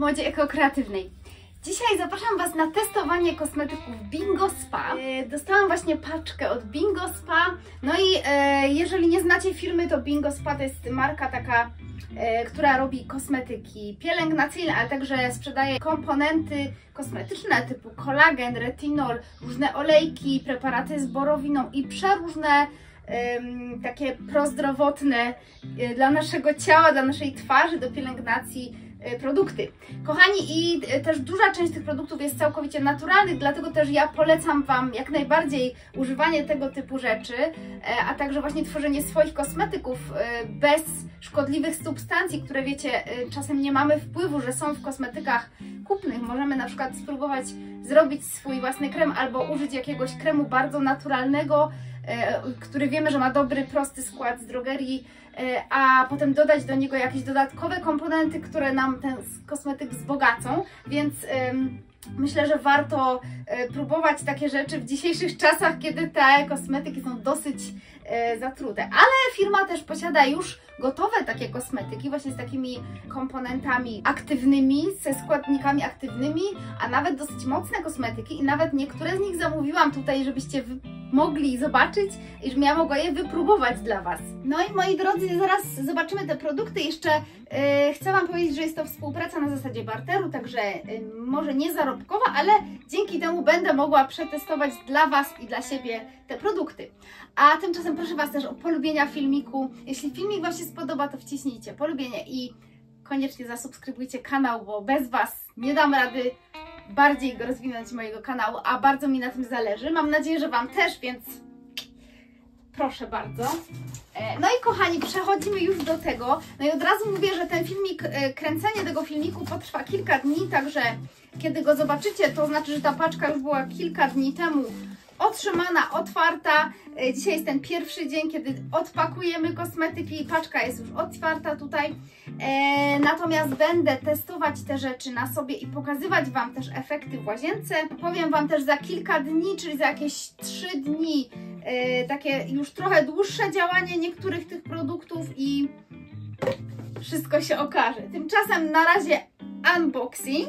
modzie ekokreatywnej. Dzisiaj zapraszam Was na testowanie kosmetyków BingoSpa. Dostałam właśnie paczkę od BingoSpa. No i jeżeli nie znacie firmy, to BingoSpa to jest marka taka, która robi kosmetyki pielęgnacyjne, ale także sprzedaje komponenty kosmetyczne typu kolagen, retinol, różne olejki, preparaty z borowiną i przeróżne takie prozdrowotne dla naszego ciała, dla naszej twarzy, do pielęgnacji produkty. Kochani, i też duża część tych produktów jest całkowicie naturalnych, dlatego też ja polecam Wam jak najbardziej używanie tego typu rzeczy, a także właśnie tworzenie swoich kosmetyków bez szkodliwych substancji, które wiecie, czasem nie mamy wpływu, że są w kosmetykach kupnych. Możemy na przykład spróbować zrobić swój własny krem albo użyć jakiegoś kremu bardzo naturalnego, który wiemy, że ma dobry, prosty skład z drogerii, a potem dodać do niego jakieś dodatkowe komponenty, które nam ten kosmetyk wzbogacą, więc myślę, że warto próbować takie rzeczy w dzisiejszych czasach, kiedy te kosmetyki są dosyć zatrute. Ale firma też posiada już gotowe takie kosmetyki właśnie z takimi komponentami aktywnymi, ze składnikami aktywnymi, a nawet dosyć mocne kosmetyki i nawet niektóre z nich zamówiłam tutaj, żebyście mogli zobaczyć i żebym ja mogła je wypróbować dla Was. No i moi drodzy, zaraz zobaczymy te produkty. Jeszcze chcę Wam powiedzieć, że jest to współpraca na zasadzie barteru, także może nie zarobkowa, ale dzięki temu będę mogła przetestować dla Was i dla siebie te produkty. A tymczasem proszę Was też o polubienia filmiku. Jeśli filmik Wam się spodoba, to wciśnijcie polubienie i koniecznie zasubskrybujcie kanał, bo bez Was nie dam rady bardziej rozwinąć mojego kanału, a bardzo mi na tym zależy. Mam nadzieję, że Wam też, więc proszę bardzo. No i kochani, przechodzimy już do tego. No i od razu mówię, że ten filmik, kręcenie tego filmiku potrwa kilka dni, także kiedy go zobaczycie, to znaczy, że ta paczka już była kilka dni temu otrzymana, otwarta. Dzisiaj jest ten pierwszy dzień, kiedy odpakujemy kosmetyki. Paczka jest już otwarta tutaj. Natomiast będę testować te rzeczy na sobie i pokazywać Wam też efekty w łazience. Powiem Wam też za kilka dni, czyli za jakieś 3 dni, takie już trochę dłuższe działanie niektórych tych produktów i wszystko się okaże. Tymczasem na razie unboxing.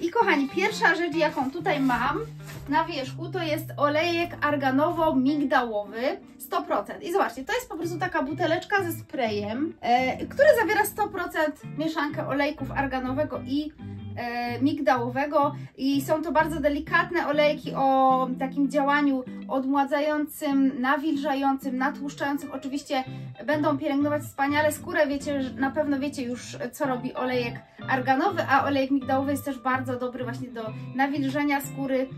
I kochani, pierwsza rzecz, jaką tutaj mam na wierzchu, to jest olejek arganowo-migdałowy 100%. I zobaczcie, to jest po prostu taka buteleczka ze sprayem, który zawiera 100% mieszankę olejków arganowego i migdałowego. I są to bardzo delikatne olejki o takim działaniu odmładzającym, nawilżającym, natłuszczającym. Oczywiście będą pielęgnować wspaniale skórę, wiecie, na pewno wiecie już, co robi olejek arganowy, a olejek migdałowy jest też bardzo dobry właśnie do nawilżenia skóry,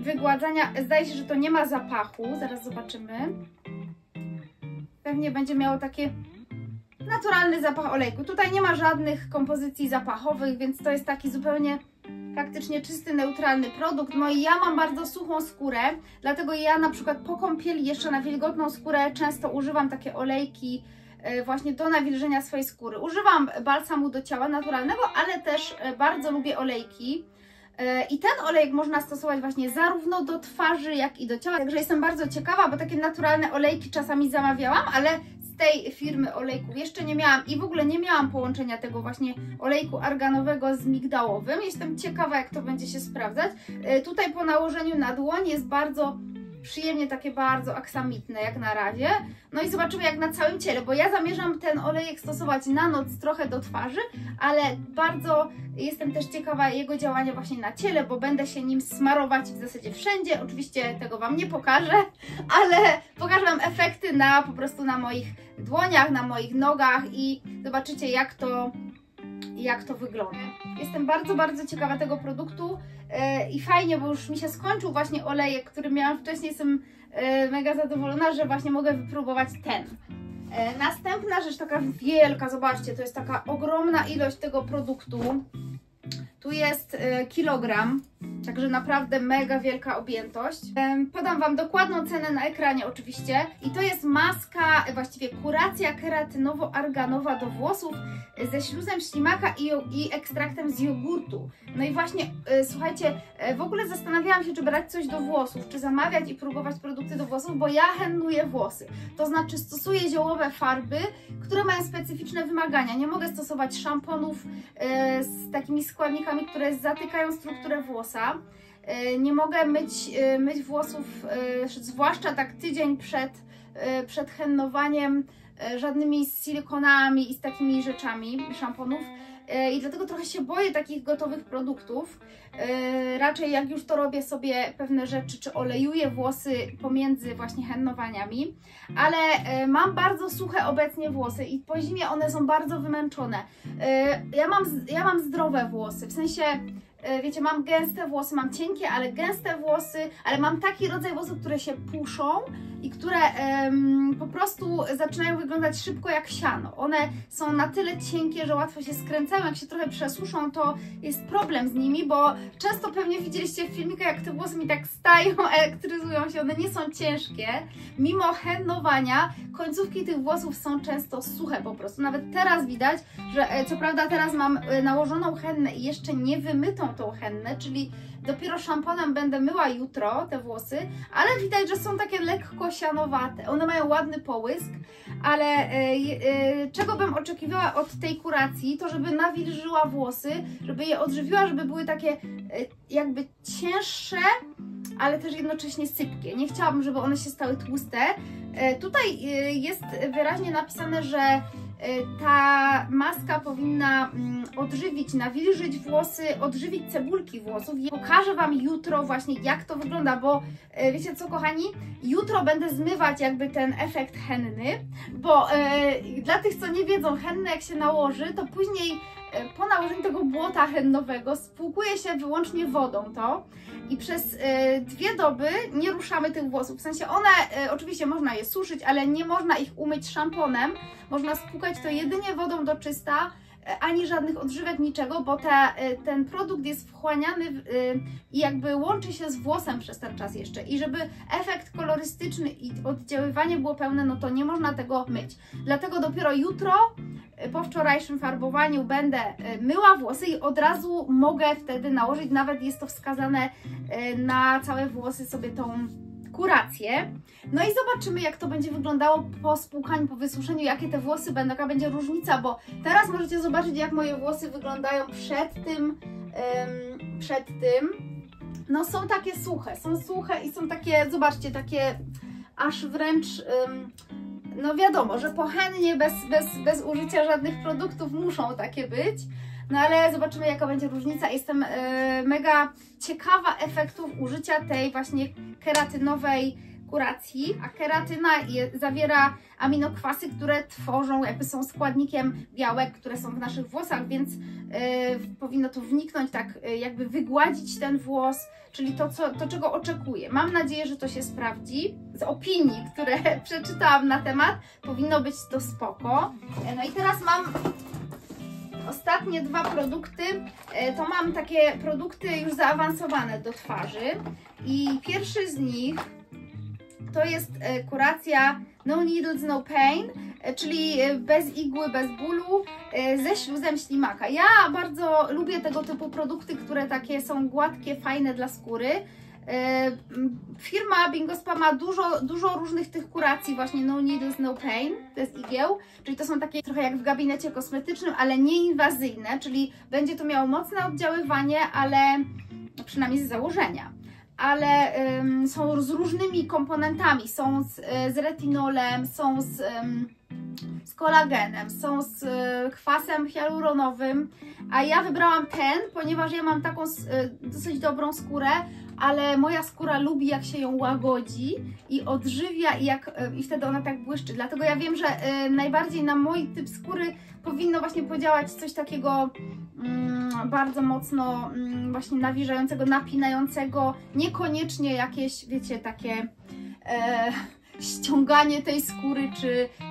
wygładzania. Zdaje się, że to nie ma zapachu, zaraz zobaczymy. Pewnie będzie miało takie naturalny zapach olejku. Tutaj nie ma żadnych kompozycji zapachowych, więc to jest taki zupełnie praktycznie czysty, neutralny produkt. No i ja mam bardzo suchą skórę, dlatego ja na przykład po kąpieli jeszcze na wilgotną skórę często używam takie olejki właśnie do nawilżenia swojej skóry. Używam balsamu do ciała naturalnego, ale też bardzo lubię olejki. I ten olejek można stosować właśnie zarówno do twarzy, jak i do ciała. Także jestem bardzo ciekawa, bo takie naturalne olejki czasami zamawiałam, ale z tej firmy olejków jeszcze nie miałam i w ogóle nie miałam połączenia tego właśnie olejku arganowego z migdałowym. Jestem ciekawa, jak to będzie się sprawdzać. Tutaj po nałożeniu na dłoń jest bardzo przyjemnie, takie bardzo aksamitne jak na razie. No i zobaczymy, jak na całym ciele, bo ja zamierzam ten olejek stosować na noc trochę do twarzy, ale bardzo jestem też ciekawa jego działania właśnie na ciele, bo będę się nim smarować w zasadzie wszędzie. Oczywiście tego Wam nie pokażę, ale pokażę Wam efekty na po prostu na moich dłoniach, na moich nogach i zobaczycie, jak to wygląda. Jestem bardzo, bardzo ciekawa tego produktu i fajnie, bo już mi się skończył właśnie olejek, który miałam wcześniej. Jestem mega zadowolona, że właśnie mogę wypróbować ten. Następna rzecz, taka wielka, zobaczcie, to jest taka ogromna ilość tego produktu. Tu jest kilogram Także naprawdę mega wielka objętość. Podam Wam dokładną cenę na ekranie oczywiście. I to jest maska, właściwie kuracja keratynowo-arganowa do włosów ze śluzem ślimaka i ekstraktem z jogurtu. No i właśnie, słuchajcie, w ogóle zastanawiałam się, czy brać coś do włosów, czy zamawiać i próbować produkty do włosów, bo ja hennuję włosy. To znaczy stosuję ziołowe farby, które mają specyficzne wymagania. Nie mogę stosować szamponów z takimi składnikami, które zatykają strukturę włosa. Nie mogę myć włosów, zwłaszcza tak tydzień przed hennowaniem, żadnymi silikonami i z takimi rzeczami, szamponów. I dlatego trochę się boję takich gotowych produktów. Raczej jak już to robię sobie pewne rzeczy, czy olejuję włosy pomiędzy właśnie hennowaniami. Ale mam bardzo suche obecnie włosy i po zimie one są bardzo wymęczone. Ja mam zdrowe włosy, w sensie, wiecie, mam gęste włosy, mam cienkie, ale gęste włosy, ale mam taki rodzaj włosów, które się puszą i które po prostu zaczynają wyglądać szybko jak siano. One są na tyle cienkie, że łatwo się skręcają, jak się trochę przesuszą, to jest problem z nimi, bo często pewnie widzieliście w filmikach, jak te włosy mi tak stają, elektryzują się, one nie są ciężkie. Mimo hennowania końcówki tych włosów są często suche po prostu. Nawet teraz widać, że co prawda teraz mam nałożoną hennę i jeszcze nie wymytą tą hennę, czyli dopiero szamponem będę myła jutro te włosy, ale widać, że są takie lekko sianowate. One mają ładny połysk, ale czego bym oczekiwała od tej kuracji, to żeby nawilżyła włosy, żeby je odżywiła, żeby były takie jakby cięższe, ale też jednocześnie sypkie. Nie chciałabym, żeby one się stały tłuste. Tutaj jest wyraźnie napisane, że ta maska powinna odżywić, nawilżyć włosy, odżywić cebulki włosów. Pokażę Wam jutro właśnie, jak to wygląda, bo wiecie co, kochani? Jutro będę zmywać jakby ten efekt henny, bo dla tych, co nie wiedzą, hennę jak się nałoży, to później po nałożeniu tego błota hennowego spłukuje się wyłącznie wodą to i przez 2 doby nie ruszamy tych włosów. W sensie one, oczywiście można je suszyć, ale nie można ich umyć szamponem, można spłukać to jedynie wodą do czysta, ani żadnych odżywek, niczego, bo ten produkt jest wchłaniany i jakby łączy się z włosem przez ten czas jeszcze. I żeby efekt kolorystyczny i oddziaływanie było pełne, no to nie można tego myć. Dlatego dopiero jutro, po wczorajszym farbowaniu, będę myła włosy i od razu mogę wtedy nałożyć, nawet jest to wskazane na całe włosy, sobie tą kurację. No i zobaczymy, jak to będzie wyglądało po spłukaniu, po wysuszeniu, jakie te włosy będą, jaka będzie różnica, bo teraz możecie zobaczyć, jak moje włosy wyglądają przed tym. No są takie suche, i są takie, zobaczcie, takie aż wręcz, no wiadomo, że po hennie bez użycia żadnych produktów muszą takie być. No ale zobaczymy, jaka będzie różnica. Jestem mega ciekawa efektów użycia tej właśnie keratynowej kuracji. A keratyna zawiera aminokwasy, które tworzą, jakby są składnikiem białek, które są w naszych włosach, więc powinno to wniknąć, tak jakby wygładzić ten włos, czyli to, czego oczekuję. Mam nadzieję, że to się sprawdzi. Z opinii, które przeczytałam na temat, powinno być to spoko. No i teraz mam ostatnie 2 produkty, to mam takie produkty już zaawansowane do twarzy i pierwszy z nich to jest kuracja No Needles No Pain, czyli bez igły, bez bólu, ze śluzem ślimaka. Ja bardzo lubię tego typu produkty, które takie są gładkie, fajne dla skóry. Firma BingoSpa ma dużo różnych tych kuracji właśnie No Needles No Pain, bez igieł, czyli to są takie trochę jak w gabinecie kosmetycznym, ale nieinwazyjne, czyli będzie to miało mocne oddziaływanie, ale przynajmniej z założenia, ale są z różnymi komponentami, są z retinolem, są z kolagenem, są z kwasem hialuronowym, a ja wybrałam ten, ponieważ ja mam taką dosyć dobrą skórę, ale moja skóra lubi, jak się ją łagodzi i odżywia i wtedy ona tak błyszczy. Dlatego ja wiem, że najbardziej na mój typ skóry powinno właśnie podziałać coś takiego bardzo mocno właśnie nawilżającego, napinającego, niekoniecznie jakieś, wiecie, takie ściąganie tej skóry,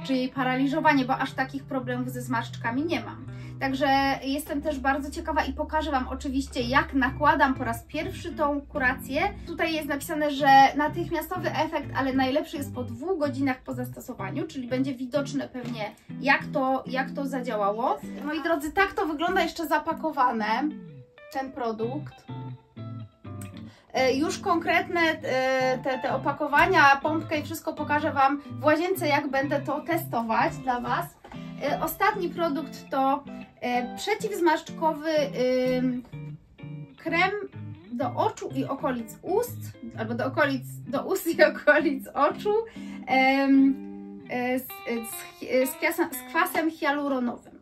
czy jej paraliżowanie, bo aż takich problemów ze zmarszczkami nie mam. Także jestem też bardzo ciekawa i pokażę Wam oczywiście, jak nakładam po raz pierwszy tą kurację. Tutaj jest napisane, że natychmiastowy efekt, ale najlepszy jest po 2 godzinach po zastosowaniu, czyli będzie widoczne pewnie, jak to zadziałało. Moi drodzy, tak to wygląda jeszcze zapakowane, ten produkt. Już konkretne te opakowania, pompkę i wszystko pokażę Wam w łazience, jak będę to testować dla Was. Ostatni produkt to przeciwzmarszczkowy krem do oczu i okolic ust, albo do ust i okolic oczu z kwasem hialuronowym.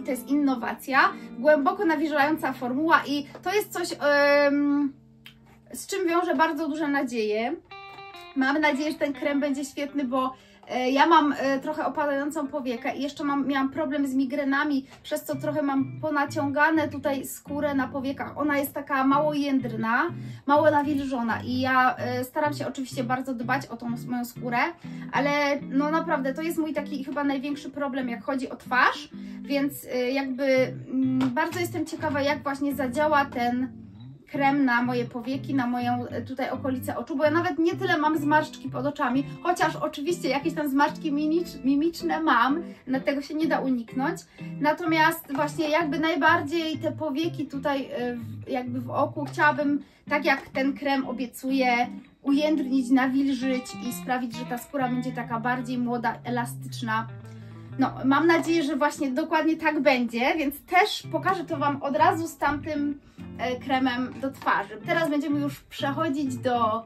I to jest innowacja, głęboko nawilżająca formuła i to jest coś, z czym wiąże bardzo duże nadzieje. Mam nadzieję, że ten krem będzie świetny, bo ja mam trochę opadającą powiekę i jeszcze miałam problem z migrenami, przez co trochę mam ponaciągane tutaj skórę na powiekach. Ona jest taka mało jędrna, mało nawilżona i ja staram się oczywiście bardzo dbać o tą moją skórę, ale no naprawdę to jest mój taki chyba największy problem, jak chodzi o twarz, więc jakby bardzo jestem ciekawa, jak właśnie zadziała ten krem na moje powieki, na moją tutaj okolicę oczu, bo ja nawet nie tyle mam zmarszczki pod oczami, chociaż oczywiście jakieś tam zmarszczki mimiczne mam, tego się nie da uniknąć, natomiast właśnie jakby najbardziej te powieki tutaj jakby w oku chciałabym, tak jak ten krem obiecuje, ujędrnić, nawilżyć i sprawić, że ta skóra będzie taka bardziej młoda, elastyczna. No, mam nadzieję, że właśnie dokładnie tak będzie, więc też pokażę to Wam od razu z tamtym kremem do twarzy. Teraz będziemy już przechodzić do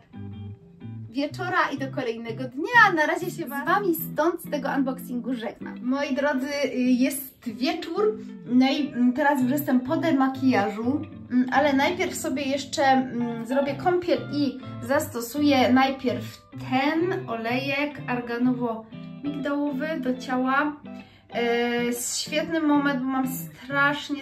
wieczora i do kolejnego dnia. Na razie się z Wami stąd z tego unboxingu żegnam. Moi drodzy, jest wieczór, no i teraz już jestem po demakijażu, ale najpierw sobie jeszcze zrobię kąpiel i zastosuję najpierw ten olejek arganowo-migdałowy do ciała. Świetny moment, bo mam strasznie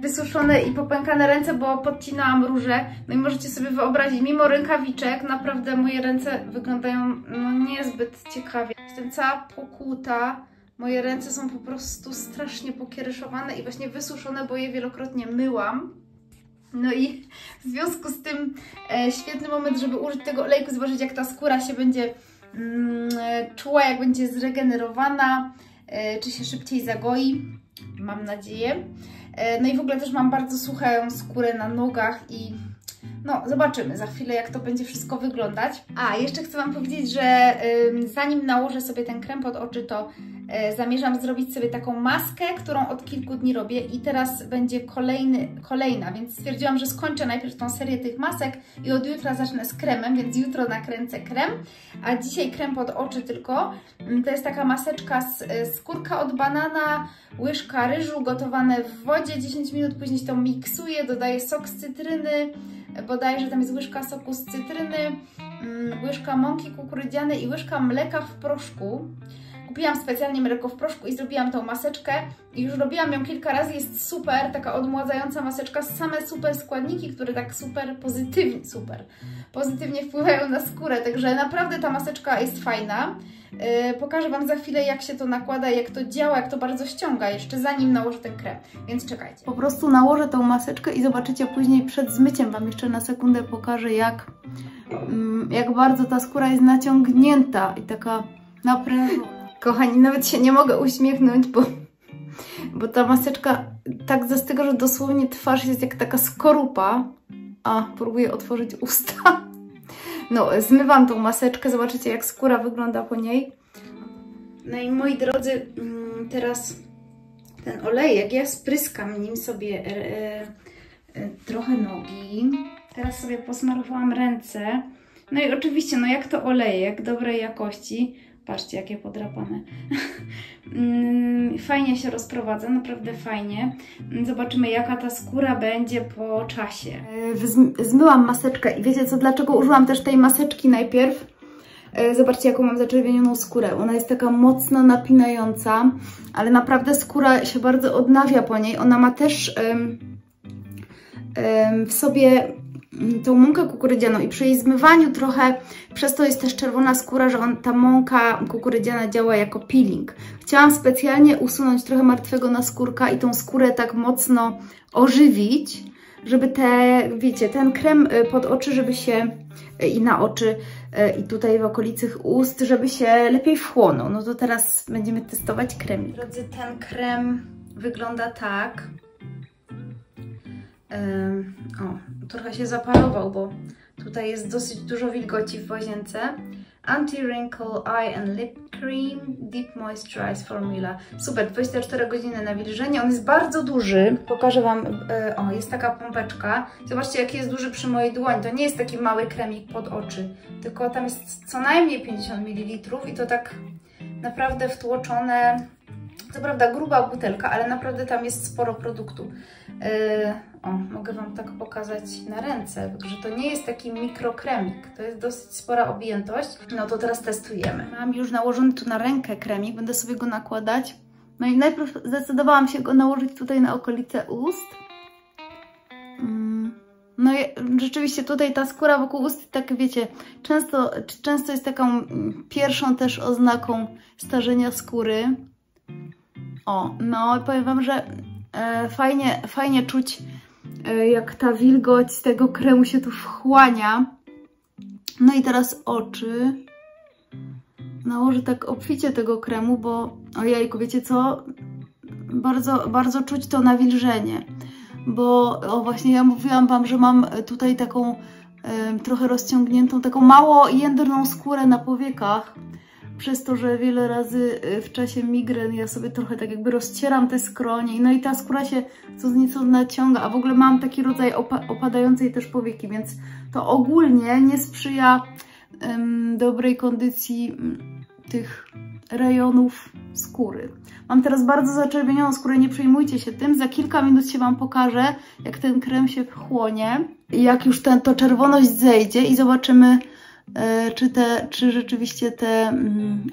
wysuszone i popękane ręce, bo podcinałam róże. No i możecie sobie wyobrazić, mimo rękawiczek, naprawdę moje ręce wyglądają no, niezbyt ciekawie. Jestem cała pokuta, moje ręce są po prostu strasznie pokiereszowane i właśnie wysuszone, bo je wielokrotnie myłam. No i w związku z tym świetny moment, żeby użyć tego olejku, zobaczyć, jak ta skóra się będzie czuła, jak będzie zregenerowana, czy się szybciej zagoi, mam nadzieję. No i w ogóle też mam bardzo suchą skórę na nogach i no zobaczymy za chwilę, jak to będzie wszystko wyglądać. A, jeszcze chcę Wam powiedzieć, że zanim nałożę sobie ten krem pod oczy, to zamierzam zrobić sobie taką maskę, którą od kilku dni robię i teraz będzie kolejna, więc stwierdziłam, że skończę najpierw tą serię tych masek i od jutra zacznę z kremem, więc jutro nakręcę krem, a dzisiaj krem pod oczy tylko. To jest taka maseczka z skórka od banana, łyżka ryżu gotowane w wodzie 10 minut, później to miksuję, dodaję sok z cytryny, bodajże tam jest łyżka soku z cytryny, łyżka mąki kukurydzianej i łyżka mleka w proszku. Kupiłam specjalnie mleko w proszku i zrobiłam tą maseczkę i już robiłam ją kilka razy, jest super, taka odmładzająca maseczka, same super składniki, które tak super pozytywnie wpływają na skórę, także naprawdę ta maseczka jest fajna. Pokażę Wam za chwilę, jak się to nakłada, jak to działa, jak to bardzo ściąga, jeszcze zanim nałożę ten krem, więc czekajcie. Po prostu nałożę tą maseczkę i zobaczycie później przed zmyciem, Wam jeszcze na sekundę pokażę, jak bardzo ta skóra jest naciągnięta i taka naprężona. Kochani, nawet się nie mogę uśmiechnąć, bo ta maseczka tak zastyga, że dosłownie twarz jest jak taka skorupa. A, próbuję otworzyć usta. No, zmywam tą maseczkę, zobaczycie, jak skóra wygląda po niej. No i moi drodzy, teraz ten olejek, ja spryskam nim sobie trochę nogi. Teraz sobie posmarowałam ręce. No i oczywiście, no jak to olejek dobrej jakości. Patrzcie, jakie podrapane. Fajnie się rozprowadza, naprawdę fajnie. Zobaczymy, jaka ta skóra będzie po czasie. Zmyłam maseczkę i wiecie co, dlaczego użyłam też tej maseczki najpierw? Zobaczcie, jaką mam zaczerwienioną skórę. Ona jest taka mocno napinająca, ale naprawdę skóra się bardzo odnawia po niej. Ona ma też w sobie tą mąkę kukurydzianą i przy jej zmywaniu trochę, przez to jest też czerwona skóra, że ta mąka kukurydziana działa jako peeling. Chciałam specjalnie usunąć trochę martwego naskórka i tą skórę tak mocno ożywić, żeby te, wiecie, ten krem pod oczy, żeby się i na oczy, i tutaj w okolicy ust, żeby się lepiej wchłonął. No to teraz będziemy testować kremik. Drodzy, ten krem wygląda tak. O, trochę się zaparował, bo tutaj jest dosyć dużo wilgoci w łazience. Anti-Wrinkle Eye and Lip Cream Deep Moisturize Formula. Super, 24 godziny na wilżenie. On jest bardzo duży. Pokażę Wam, o, jest taka pompeczka. Zobaczcie, jaki jest duży przy mojej dłoni. To nie jest taki mały kremik pod oczy, tylko tam jest co najmniej 50 ml i to tak naprawdę wtłoczone. Co prawda gruba butelka, ale naprawdę tam jest sporo produktu. O, mogę Wam tak pokazać na ręce, że to nie jest taki mikrokremik, to jest dosyć spora objętość. No to teraz testujemy. Mam już nałożony tu na rękę kremik, będę sobie go nakładać. No i najpierw zdecydowałam się go nałożyć tutaj na okolice ust. No i rzeczywiście tutaj ta skóra wokół ust, tak wiecie, często jest taką pierwszą też oznaką starzenia skóry. O, no powiem Wam, że fajnie czuć, jak ta wilgoć z tego kremu się tu wchłania. No i teraz oczy. Nałożę tak obficie tego kremu, bo ojejku, wiecie co? Bardzo, bardzo czuć to nawilżenie. Bo o, właśnie ja mówiłam Wam, że mam tutaj taką trochę rozciągniętą, taką mało jędrną skórę na powiekach. Przez to, że wiele razy w czasie migren ja sobie trochę tak jakby rozcieram te skronie, no i ta skóra się co z nieco naciąga, a w ogóle mam taki rodzaj opadającej też powieki, więc to ogólnie nie sprzyja dobrej kondycji tych rejonów skóry. Mam teraz bardzo zaczerwienioną skórę, nie przejmujcie się tym, za kilka minut się Wam pokażę, jak ten krem się wchłonie, jak już to czerwoność zejdzie i zobaczymy, czy rzeczywiście te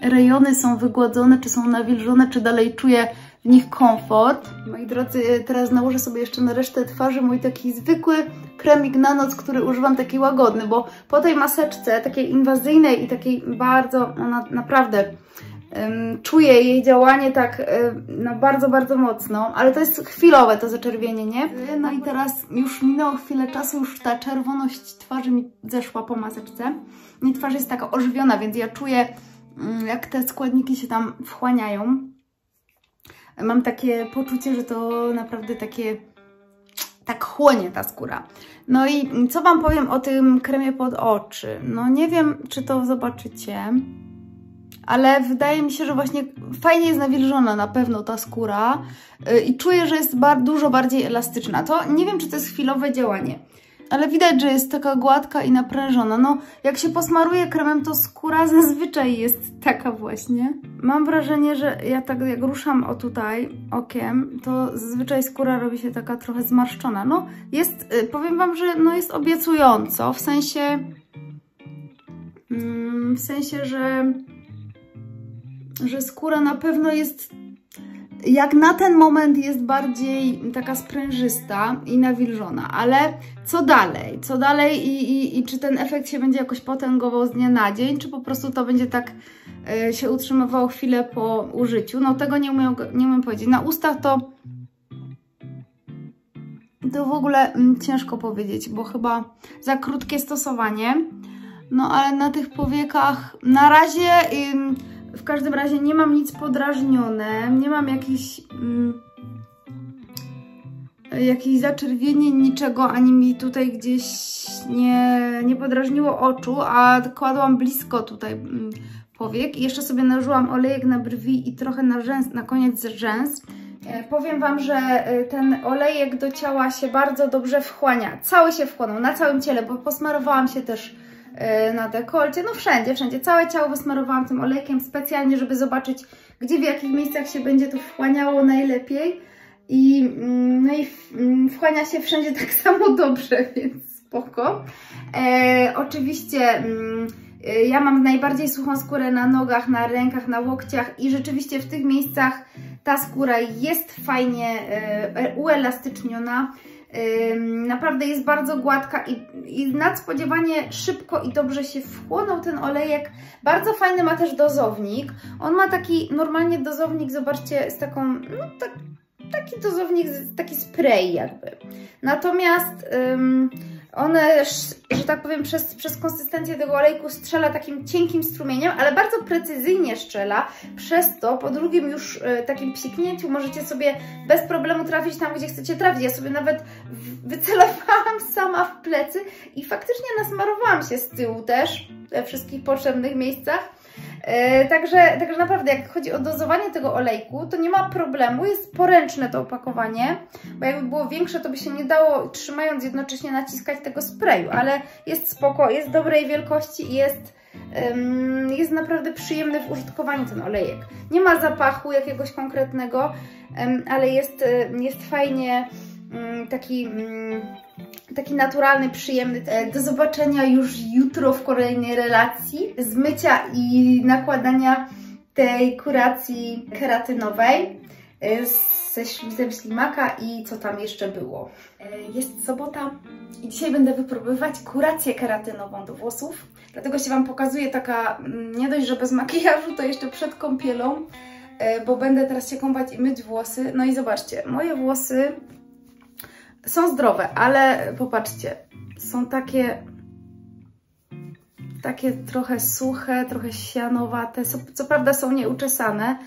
rejony są wygładzone, czy są nawilżone, czy dalej czuję w nich komfort. Moi drodzy, teraz nałożę sobie jeszcze na resztę twarzy mój taki zwykły kremik na noc, który używam, taki łagodny, bo po tej maseczce, takiej inwazyjnej i takiej bardzo, ona naprawdę czuję jej działanie tak no bardzo, bardzo mocno, ale to jest chwilowe to zaczerwienienie. No i teraz już minęło chwilę czasu, już ta czerwoność twarzy mi zeszła po maseczce. I twarz jest taka ożywiona, więc ja czuję, jak te składniki się tam wchłaniają. Mam takie poczucie, że to naprawdę takie tak chłonie ta skóra. No i co Wam powiem o tym kremie pod oczy? No nie wiem, czy to zobaczycie, ale wydaje mi się, że właśnie fajnie jest nawilżona na pewno ta skóra i czuję, że jest dużo bardziej elastyczna. To nie wiem, czy to jest chwilowe działanie, ale widać, że jest taka gładka i naprężona. No, jak się posmaruje kremem, to skóra zazwyczaj jest taka właśnie. Mam wrażenie, że ja tak jak ruszam o tutaj okiem, to zazwyczaj skóra robi się taka trochę zmarszczona. No, jest, powiem Wam, że no jest obiecująco, w sensie, że skóra na pewno jest, jak na ten moment jest bardziej taka sprężysta i nawilżona, ale co dalej i czy ten efekt się będzie jakoś potęgował z dnia na dzień, czy po prostu to będzie tak się utrzymywało chwilę po użyciu, no tego nie umiem powiedzieć. Na ustach to w ogóle ciężko powiedzieć, bo chyba za krótkie stosowanie, no ale na tych powiekach na razie... W każdym razie nie mam nic podrażnione, nie mam jakichś zaczerwienień, niczego, ani mi tutaj gdzieś nie podrażniło oczu, a kładłam blisko tutaj powiek i jeszcze sobie nałożyłam olejek na brwi i trochę na rzęs, na koniec rzęs. Powiem Wam, że ten olejek do ciała się bardzo dobrze wchłania, cały się wchłonął, na całym ciele, bo posmarowałam się też na dekolcie, no wszędzie, całe ciało wysmarowałam tym olejkiem specjalnie, żeby zobaczyć, gdzie, w jakich miejscach się będzie to wchłaniało najlepiej i, no i wchłania się wszędzie tak samo dobrze, więc spoko. Oczywiście ja mam najbardziej suchą skórę na nogach, na rękach, na łokciach i rzeczywiście w tych miejscach ta skóra jest fajnie uelastyczniona. Naprawdę jest bardzo gładka i nadspodziewanie szybko i dobrze się wchłonął ten olejek. Bardzo fajny ma też dozownik. On ma taki normalnie dozownik, zobaczcie, z taką, no tak, taki dozownik, taki spray jakby. Natomiast one, że tak powiem, przez konsystencję tego olejku strzela takim cienkim strumieniem, ale bardzo precyzyjnie strzela, przez to po drugim już takim psiknięciu możecie sobie bez problemu trafić tam, gdzie chcecie trafić. Ja sobie nawet wycelowałam sama w plecy i faktycznie nasmarowałam się z tyłu też, we wszystkich potrzebnych miejscach. Także naprawdę, jak chodzi o dozowanie tego olejku, to nie ma problemu, jest poręczne to opakowanie, bo jakby było większe, to by się nie dało, trzymając jednocześnie, naciskać tego sprayu, ale jest spoko, jest dobrej wielkości i jest naprawdę przyjemny w użytkowaniu ten olejek. Nie ma zapachu jakiegoś konkretnego, ale jest fajnie taki naturalny, przyjemny. Do zobaczenia już jutro w kolejnej relacji z mycia i nakładania tej kuracji keratynowej ze ślizem ślimaka i co tam jeszcze było. Jest sobota i dzisiaj będę wypróbowywać kurację keratynową do włosów. Dlatego się Wam pokazuję taka, nie dość, że bez makijażu, to jeszcze przed kąpielą, bo będę teraz się kąpać i myć włosy. No i zobaczcie, moje włosy są zdrowe, ale popatrzcie, są takie trochę suche, trochę sianowate, co prawda są nieuczesane,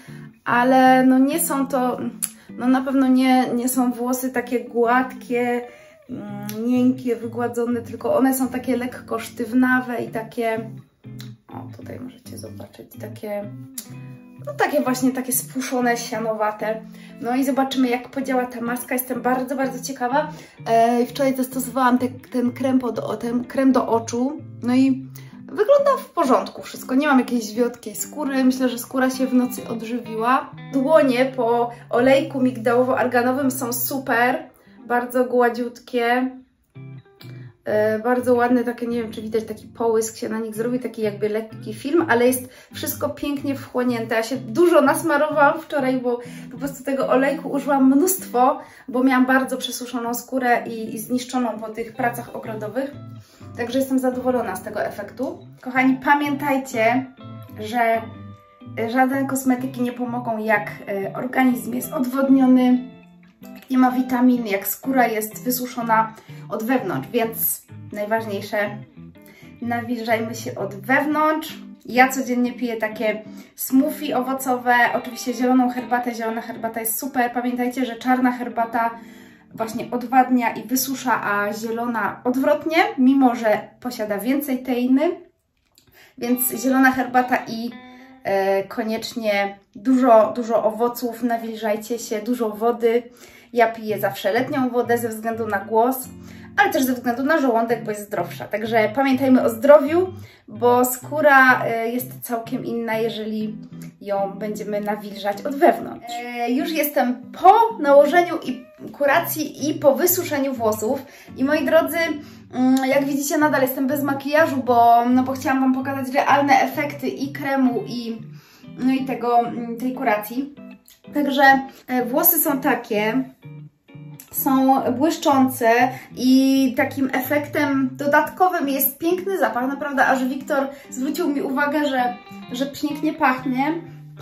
ale no nie są to, no na pewno nie są włosy takie gładkie, miękkie, wygładzone, tylko one są takie lekko sztywnawe i takie, o tutaj możecie zobaczyć, takie, no takie właśnie, takie spuszone, sianowate. No i zobaczymy, jak podziała ta maska. Jestem bardzo, bardzo ciekawa. Wczoraj zastosowałam ten krem do oczu. No i wygląda w porządku wszystko. Nie mam jakiejś wiotkiej skóry. Myślę, że skóra się w nocy odżywiła. Dłonie po olejku migdałowo-arganowym są super. Bardzo gładziutkie. Bardzo ładne, takie, nie wiem, czy widać, taki połysk się na nich zrobi, taki jakby lekki film, ale jest wszystko pięknie wchłonięte. Ja się dużo nasmarowałam wczoraj, bo po prostu tego olejku użyłam mnóstwo, bo miałam bardzo przesuszoną skórę i zniszczoną po tych pracach ogrodowych. Także jestem zadowolona z tego efektu. Kochani, pamiętajcie, że żadne kosmetyki nie pomogą, jak organizm jest odwodniony, nie ma witamin, jak skóra jest wysuszona od wewnątrz, więc najważniejsze, nawilżajmy się od wewnątrz. Ja codziennie piję takie smoothie owocowe, oczywiście zieloną herbatę, zielona herbata jest super. Pamiętajcie, że czarna herbata właśnie odwadnia i wysusza, a zielona odwrotnie, mimo że posiada więcej teiny, więc zielona herbata i koniecznie dużo owoców, nawilżajcie się, dużo wody. Ja piję zawsze letnią wodę ze względu na głos, ale też ze względu na żołądek, bo jest zdrowsza. Także pamiętajmy o zdrowiu, bo skóra jest całkiem inna, jeżeli ją będziemy nawilżać od wewnątrz. Już jestem po nałożeniu i kuracji i po wysuszeniu włosów. I moi drodzy, jak widzicie, nadal jestem bez makijażu, bo chciałam Wam pokazać realne efekty i kremu, i tej kuracji. Także włosy są takie, są błyszczące i takim efektem dodatkowym jest piękny zapach. Naprawdę aż Wiktor zwrócił mi uwagę, że pięknie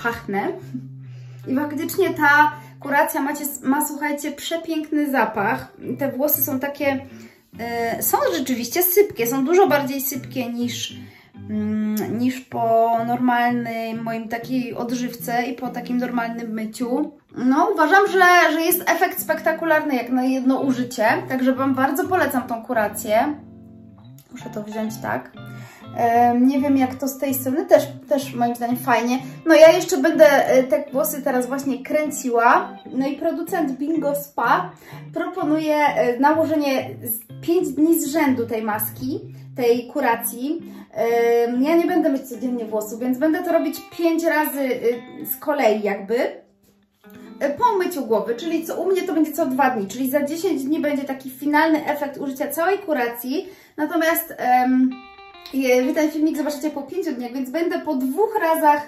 pachnę. I faktycznie ta kuracja ma, słuchajcie, przepiękny zapach. Te włosy są takie, są rzeczywiście sypkie, są dużo bardziej sypkie niż po normalnym moim takiej odżywce i po takim normalnym myciu. No uważam, że jest efekt spektakularny jak na jedno użycie, także Wam bardzo polecam tą kurację. Muszę to wziąć tak. Nie wiem, jak to z tej strony, też moim zdaniem fajnie. No ja jeszcze będę te włosy teraz właśnie kręciła. No i producent BingoSpa proponuje nałożenie 5 dni z rzędu tej maski, tej kuracji. Ja nie będę myć codziennie włosów, więc będę to robić 5 razy z kolei jakby po myciu głowy, czyli co u mnie to będzie co 2 dni, czyli za 10 dni będzie taki finalny efekt użycia całej kuracji. Natomiast wy ten filmik zobaczycie po 5 dniach, więc będę po 2 razach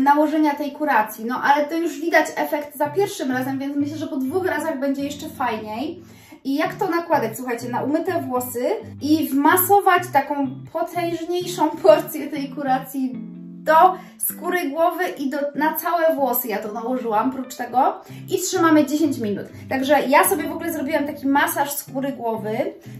nałożenia tej kuracji. No ale to już widać efekt za pierwszym razem, więc myślę, że po 2 razach będzie jeszcze fajniej. i jak to nakładać, słuchajcie, na umyte włosy i wmasować taką potężniejszą porcję tej kuracji do skóry głowy i na całe włosy ja to nałożyłam, prócz tego, i trzymamy 10 minut. Także ja sobie w ogóle zrobiłam taki masaż skóry głowy,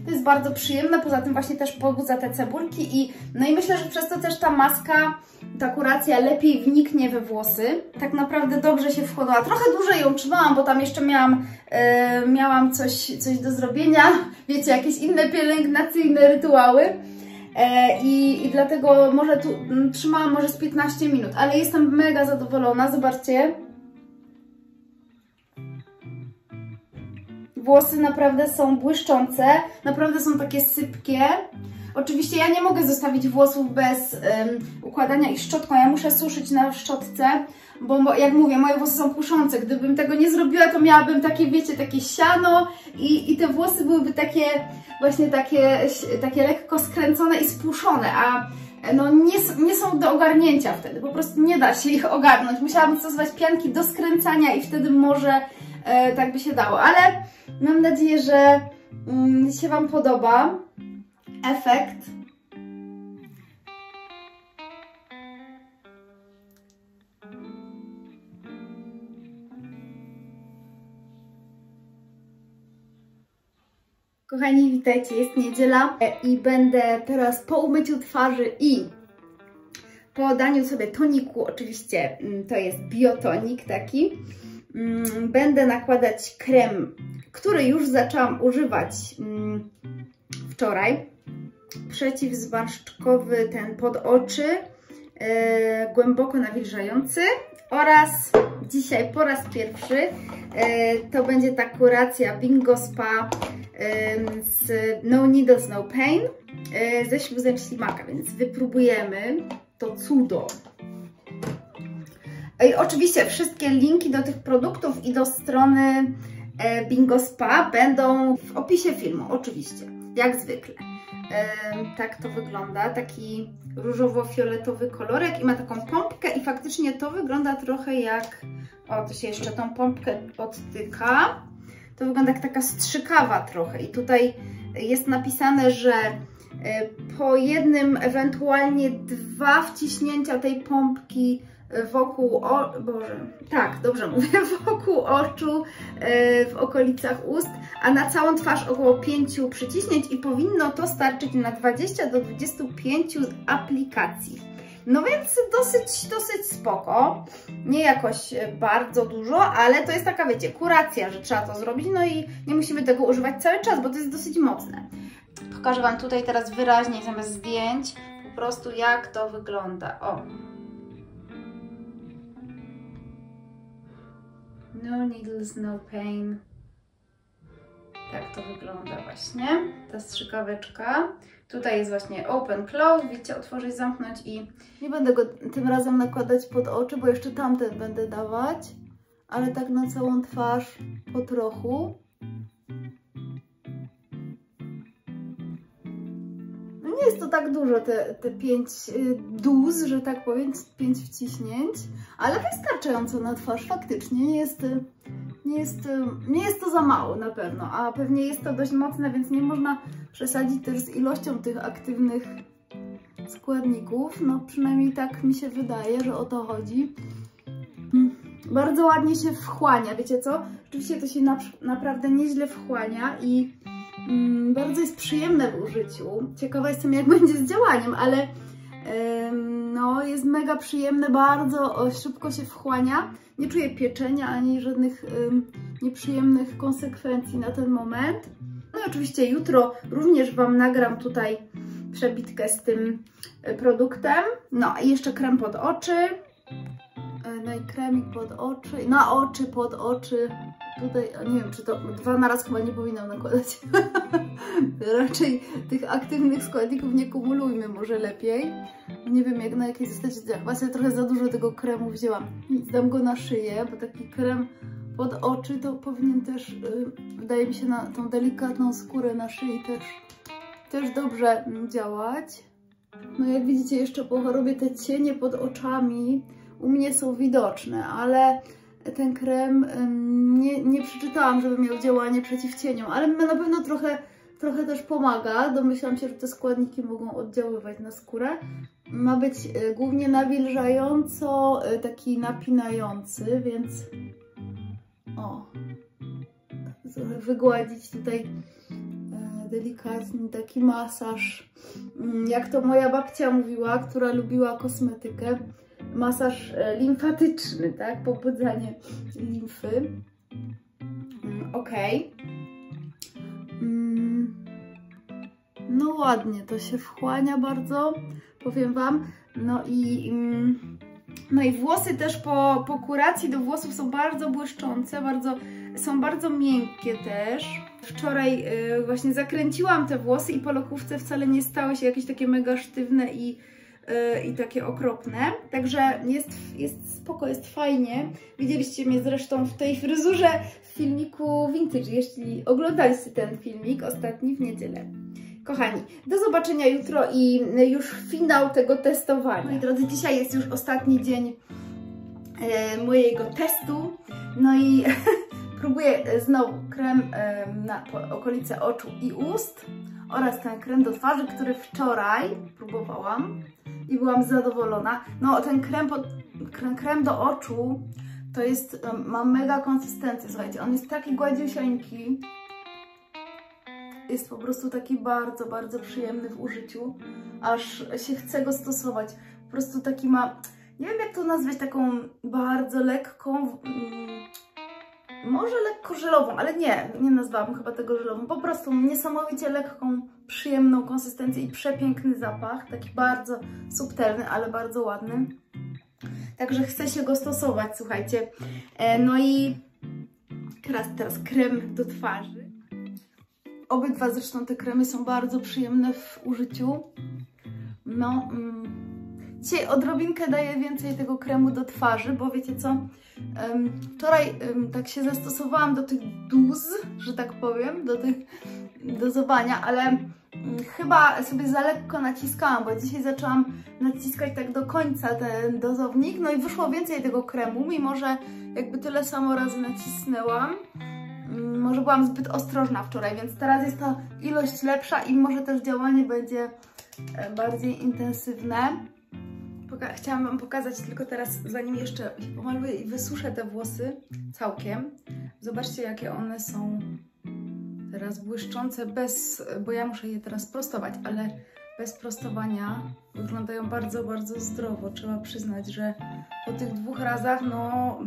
to jest bardzo przyjemne, poza tym właśnie też pobudza te cebulki i no i myślę, że przez to też ta maska, ta kuracja lepiej wniknie we włosy, tak naprawdę dobrze się wchłonęła. Trochę dłużej ją trzymałam, bo tam jeszcze miałam coś do zrobienia, wiecie, jakieś inne pielęgnacyjne rytuały. I dlatego może tu trzymałam może z 15 minut, ale jestem mega zadowolona, zobaczcie. Włosy naprawdę są błyszczące, naprawdę są takie sypkie. Oczywiście ja nie mogę zostawić włosów bez układania ich szczotką, ja muszę suszyć na szczotce, bo jak mówię, moje włosy są kuszące, gdybym tego nie zrobiła, to miałabym takie, wiecie, takie siano i te włosy byłyby takie, właśnie takie lekko skręcone i spuszone, a no nie są do ogarnięcia wtedy, po prostu nie da się ich ogarnąć, musiałabym stosować pianki do skręcania i wtedy może tak by się dało, ale mam nadzieję, że się Wam podoba efekt. Kochani, witajcie, jest niedziela i będę teraz po umyciu twarzy i po daniu sobie toniku, oczywiście to jest biotonik taki, będę nakładać krem, który już zaczęłam używać wczoraj. Przeciwzmarszczkowy, ten pod oczy, głęboko nawilżający, oraz dzisiaj po raz pierwszy to będzie ta kuracja BingoSpa z No Needles No Pain ze śluzem ślimaka, więc wypróbujemy to cudo. I oczywiście wszystkie linki do tych produktów i do strony BingoSpa będą w opisie filmu, oczywiście, jak zwykle. Tak to wygląda, taki różowo-fioletowy kolorek i ma taką pompkę i faktycznie to wygląda trochę jak, o, to się jeszcze tą pompkę odtyka, to wygląda jak taka strzykawa trochę i tutaj jest napisane, że po jednym, ewentualnie dwa wciśnięcia tej pompki wokół wokół oczu, w okolicach ust, a na całą twarz około 5 przyciśnięć i powinno to starczyć na 20 do 25 aplikacji. No więc dosyć spoko, nie jakoś bardzo dużo, ale to jest taka, wiecie, kuracja, że trzeba to zrobić, no i nie musimy tego używać cały czas, bo to jest dosyć mocne. Pokażę Wam tutaj teraz wyraźnie, zamiast zdjęć, po prostu jak to wygląda, o. No Needles No Pain. Tak to wygląda właśnie, ta strzykaweczka. Tutaj jest właśnie open, close, wiecie, otworzyć, zamknąć i... Nie będę go tym razem nakładać pod oczy, bo jeszcze tamten będę dawać, ale tak na całą twarz po trochu. No nie jest to tak dużo, te 5 duz, że tak powiem, 5 wciśnięć, ale wystarczająco na twarz faktycznie, nie jest to za mało na pewno, a pewnie jest to dość mocne, więc nie można przesadzić też z ilością tych aktywnych składników. No przynajmniej tak mi się wydaje, że o to chodzi. Bardzo ładnie się wchłania, wiecie co? Oczywiście to się naprawdę nieźle wchłania i bardzo jest przyjemne w użyciu. Ciekawa jestem, jak będzie z działaniem, ale no jest mega przyjemne, bardzo szybko się wchłania. Nie czuję pieczenia ani żadnych nieprzyjemnych konsekwencji na ten moment. No i oczywiście jutro również Wam nagram tutaj przebitkę z tym produktem. No i jeszcze krem pod oczy. No i kremik pod oczy. Na oczy, pod oczy. Tutaj, nie wiem, czy to dwa na raz chyba nie powinnam nakładać. Raczej tych aktywnych składników nie kumulujmy, może lepiej. Nie wiem, jak na jakiej zasadzie. Właśnie trochę za dużo tego kremu wzięłam. Dam go na szyję, bo taki krem pod oczy to powinien też, wydaje mi się, na tą delikatną skórę na szyi też dobrze działać. No jak widzicie, jeszcze po chorobie te cienie pod oczami u mnie są widoczne, ale ten krem nie przeczytałam, żeby miał działanie przeciwcieniom, ale na pewno trochę też pomaga. Domyślam się, że te składniki mogą oddziaływać na skórę. Ma być głównie nawilżająco, taki napinający, więc o, trochę wygładzić tutaj delikatny taki masaż, jak to moja babcia mówiła, która lubiła kosmetykę, masaż limfatyczny, tak? Pobudzanie limfy. Ok. No ładnie, to się wchłania bardzo, powiem wam. No i włosy też po kuracji do włosów są bardzo błyszczące, są bardzo miękkie też. Wczoraj właśnie zakręciłam te włosy i po lokówce wcale nie stały się jakieś takie mega sztywne i takie okropne. Także jest spoko, jest fajnie. Widzieliście mnie zresztą w tej fryzurze w filmiku vintage, jeśli oglądaliście ten filmik ostatni w niedzielę. Kochani, do zobaczenia jutro i już finał tego testowania. Moi drodzy, dzisiaj jest już ostatni dzień mojego testu. No i próbuję znowu krem na okolice oczu i ust oraz ten krem do twarzy, który wczoraj próbowałam i byłam zadowolona. No ten krem do oczu to jest, ma mega konsystencję, słuchajcie, on jest taki gładziusieńki. Jest po prostu taki bardzo, bardzo przyjemny w użyciu, aż się chce go stosować. Po prostu taki ma, nie wiem jak to nazwać, taką bardzo lekką, może lekko żelową, ale nie nazwałam chyba tego żelową. Po prostu niesamowicie lekką, przyjemną konsystencję i przepiękny zapach. Taki bardzo subtelny, ale bardzo ładny. Także chce się go stosować, słuchajcie. No i teraz krem do twarzy. Obydwa zresztą te kremy są bardzo przyjemne w użyciu. No, dzisiaj odrobinkę daję więcej tego kremu do twarzy, bo wiecie co? Wczoraj tak się zastosowałam do tych dóz, że tak powiem, do tych dozowania, ale chyba sobie za lekko naciskałam, bo dzisiaj zaczęłam naciskać tak do końca ten dozownik, no i wyszło więcej tego kremu, mimo że jakby tyle samo razy nacisnęłam. Może byłam zbyt ostrożna wczoraj, więc teraz jest ta ilość lepsza i może też działanie będzie bardziej intensywne. Chciałam wam pokazać tylko teraz, zanim jeszcze się pomaluję i wysuszę te włosy całkiem. Zobaczcie, jakie one są teraz błyszczące, bo ja muszę je teraz prostować, ale bez prostowania wyglądają bardzo, bardzo zdrowo. Trzeba przyznać, że po tych dwóch razach, no,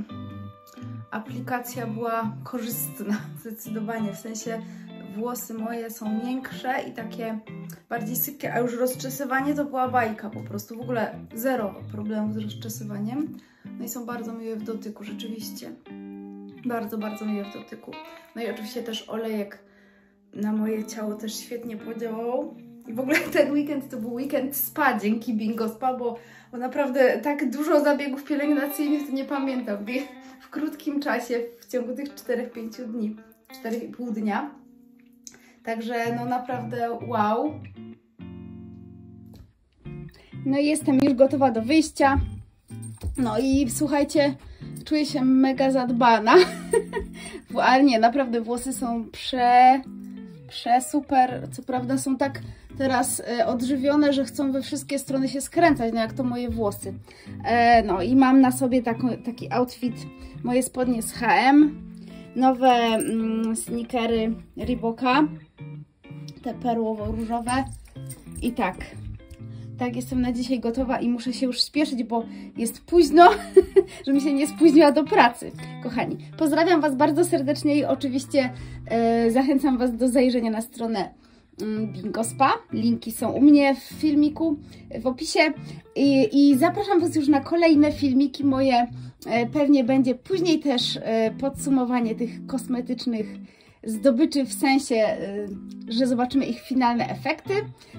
aplikacja była korzystna, zdecydowanie, w sensie włosy moje są miększe i takie bardziej sypkie, a już rozczesywanie to była bajka po prostu, w ogóle zero problemów z rozczesywaniem. No i są bardzo miłe w dotyku, rzeczywiście. Bardzo, bardzo miłe w dotyku. No i oczywiście też olejek na moje ciało też świetnie podziałał. I w ogóle ten weekend to był weekend spa dzięki BingoSpa, bo naprawdę tak dużo zabiegów pielęgnacyjnych to nie pamiętam. W krótkim czasie, w ciągu tych 4-5 dni, 4,5 dnia. Także no naprawdę wow. No i jestem już gotowa do wyjścia. No i słuchajcie, czuję się mega zadbana. Ale nie, naprawdę włosy są super. Co prawda są tak teraz odżywione, że chcą we wszystkie strony się skręcać, no jak to moje włosy. No i mam na sobie taki outfit, moje spodnie z H&M, nowe sneakery Reeboka, te perłowo-różowe i tak jestem na dzisiaj gotowa i muszę się już spieszyć, bo jest późno, żebym się nie spóźniła do pracy. Kochani, pozdrawiam was bardzo serdecznie i oczywiście zachęcam was do zajrzenia na stronę BingoSpa, linki są u mnie w filmiku, w opisie i zapraszam was już na kolejne filmiki moje, pewnie będzie później też podsumowanie tych kosmetycznych zdobyczy, w sensie, że zobaczymy ich finalne efekty,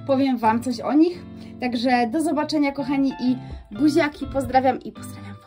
powiem wam coś o nich, także do zobaczenia kochani i buziaki, pozdrawiam i pozdrawiam.